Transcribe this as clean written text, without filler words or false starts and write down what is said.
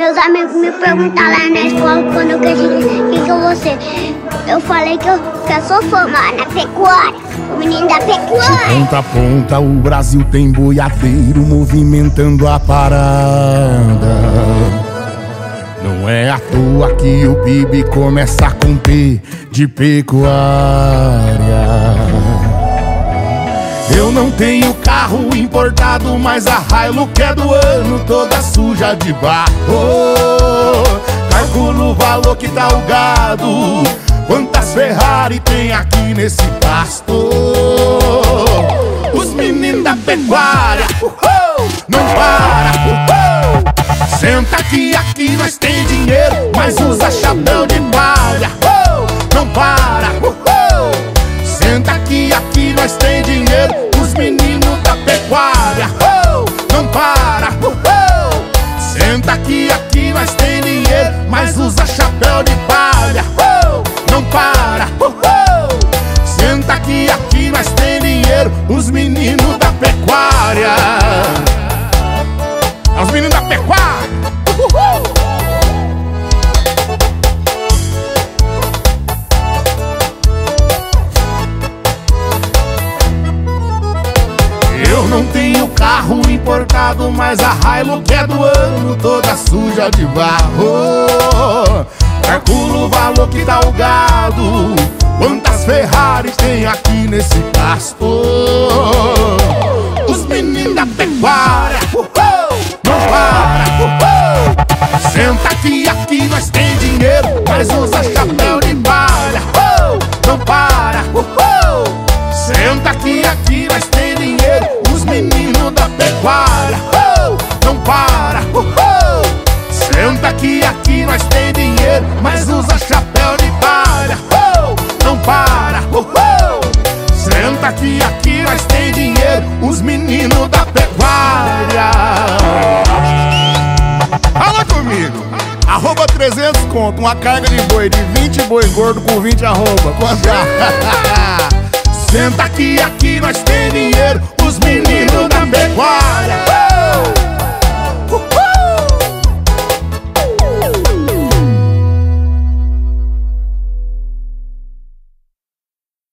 Meus amigos me perguntaram lá na escola quando eu cresci, o que eu vou ser? Eu falei que eu sou formada na pecuária, o menino da pecuária. De ponta a ponta o Brasil tem boiadeiro movimentando a parada. Não é à toa que o PIB começa com P de pecuária. Eu não tenho carro importado, mas a Railo que é do ano toda suja de barro. Calculo o valor que dá o gado, quantas Ferrari tem aqui nesse pasto. Os meninos da pecuária, não para. Senta que aqui nós tem dinheiro, mas usa chapéu de palha. Não para. Senta que aqui nós tem dinheiro, os meninos da pecuária. Não para. Senta que aqui nós tem dinheiro, mas usa chapéu de palha. Não para. Senta que aqui nós tem dinheiro, os meninos da pecuária. Os meninos da pecuária. Eu não tenho carro importado, mas a Railo que é do ano toda suja de barro. Calculo o valor que dá o gado, quantas Ferraris tem aqui nesse pasto. Os meninos da pecuária, não para. Senta que aqui nós tem dinheiro, mas usa chapéu de palha. Não para. Senta que aqui nós tem dinheiro, os meninos da pecuária. Não para. Senta que aqui nós tem dinheiro, mas usa chapéu de palha. Não para. Senta que aqui nós tem dinheiro, os meninos da pecuária. Fala comigo, arroba 300 conto, uma carga de boi, de 20 boi gordo com 20 arroba. Senta que aqui nós tem dinheiro, os meninos da pecuária.